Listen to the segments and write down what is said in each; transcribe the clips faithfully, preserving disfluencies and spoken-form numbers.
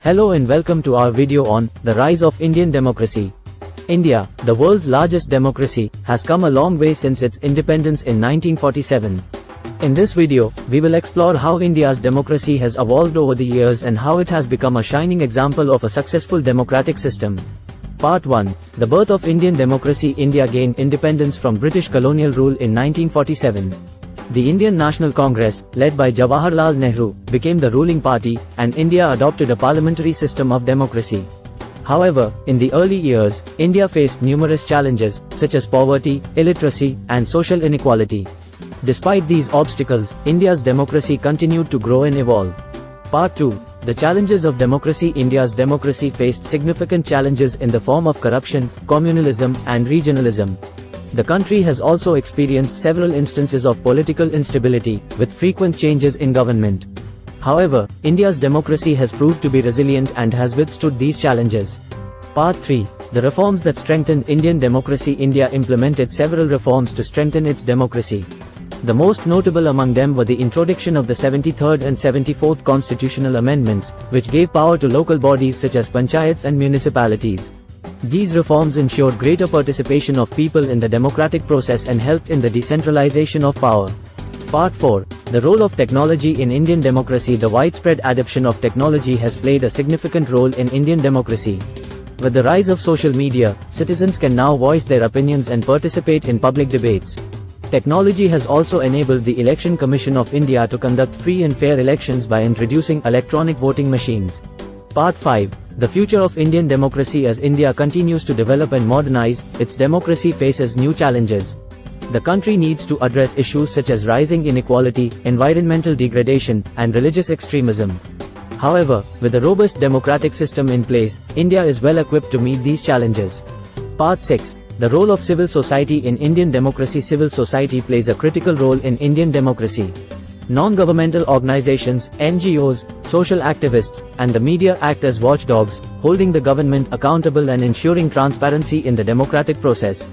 Hello and welcome to our video on the rise of Indian democracy. India, the world's largest democracy, has come a long way since its independence in nineteen forty-seven. In this video, we will explore how India's democracy has evolved over the years and how it has become a shining example of a successful democratic system. Part one. The birth of Indian democracy. India gained independence from British colonial rule in nineteen forty-seven. The Indian National Congress, led by Jawaharlal Nehru, became the ruling party, and India adopted a parliamentary system of democracy. However, in the early years, India faced numerous challenges, such as poverty, illiteracy, and social inequality. Despite these obstacles, India's democracy continued to grow and evolve. Part two. The challenges of democracy. India's democracy faced significant challenges in the form of corruption, communalism, and regionalism. The country has also experienced several instances of political instability, with frequent changes in government. However, India's democracy has proved to be resilient and has withstood these challenges. Part three. The reforms that strengthened Indian democracy. India implemented several reforms to strengthen its democracy. The most notable among them were the introduction of the seventy-third and seventy-fourth constitutional amendments, which gave power to local bodies such as panchayats and municipalities. These reforms ensured greater participation of people in the democratic process and helped in the decentralization of power. Part four. The role of technology in Indian democracy. The widespread adoption of technology has played a significant role in Indian democracy. With the rise of social media, citizens can now voice their opinions and participate in public debates. Technology has also enabled the Election Commission of India to conduct free and fair elections by introducing electronic voting machines. Part five. The future of Indian democracy. As India continues to develop and modernize, its democracy faces new challenges. The country needs to address issues such as rising inequality, environmental degradation, and religious extremism. However, with a robust democratic system in place, India is well equipped to meet these challenges. Part six. The role of civil society in Indian democracy. Civil society plays a critical role in Indian democracy. Non-governmental organizations, N G Os, social activists, and the media act as watchdogs, holding the government accountable and ensuring transparency in the democratic process.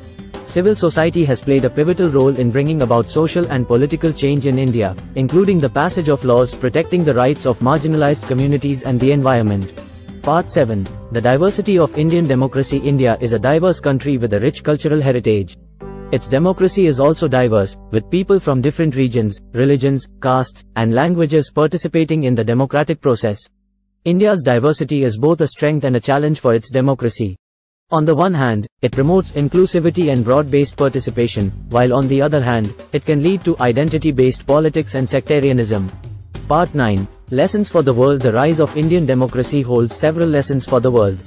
Civil society has played a pivotal role in bringing about social and political change in India, including the passage of laws protecting the rights of marginalized communities and the environment. Part seven. The diversity of Indian democracy. India is a diverse country with a rich cultural heritage. Its democracy is also diverse, with people from different regions, religions, castes, and languages participating in the democratic process. India's diversity is both a strength and a challenge for its democracy. On the one hand, it promotes inclusivity and broad-based participation, while on the other hand, it can lead to identity-based politics and sectarianism. Part nine. Lessons for the world. The rise of Indian democracy holds several lessons for the world.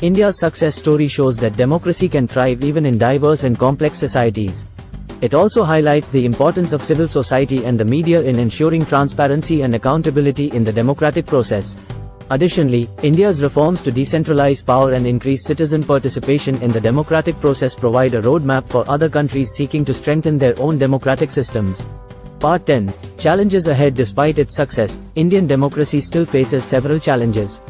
India's success story shows that democracy can thrive even in diverse and complex societies. It also highlights the importance of civil society and the media in ensuring transparency and accountability in the democratic process. Additionally, India's reforms to decentralize power and increase citizen participation in the democratic process provide a roadmap for other countries seeking to strengthen their own democratic systems. Part ten. Challenges ahead. Despite its success, Indian democracy still faces several challenges.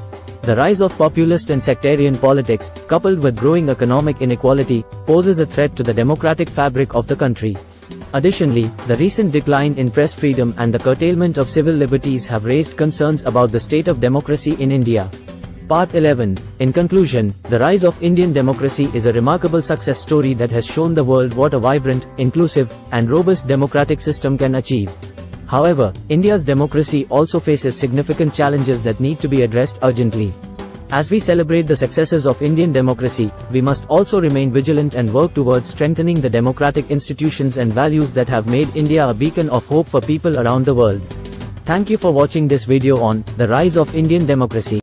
The rise of populist and sectarian politics, coupled with growing economic inequality, poses a threat to the democratic fabric of the country. Additionally, the recent decline in press freedom and the curtailment of civil liberties have raised concerns about the state of democracy in India. Part eleven. In conclusion, the rise of Indian democracy is a remarkable success story that has shown the world what a vibrant, inclusive, and robust democratic system can achieve. However, India's democracy also faces significant challenges that need to be addressed urgently. As we celebrate the successes of Indian democracy, we must also remain vigilant and work towards strengthening the democratic institutions and values that have made India a beacon of hope for people around the world. Thank you for watching this video on the rise of Indian democracy.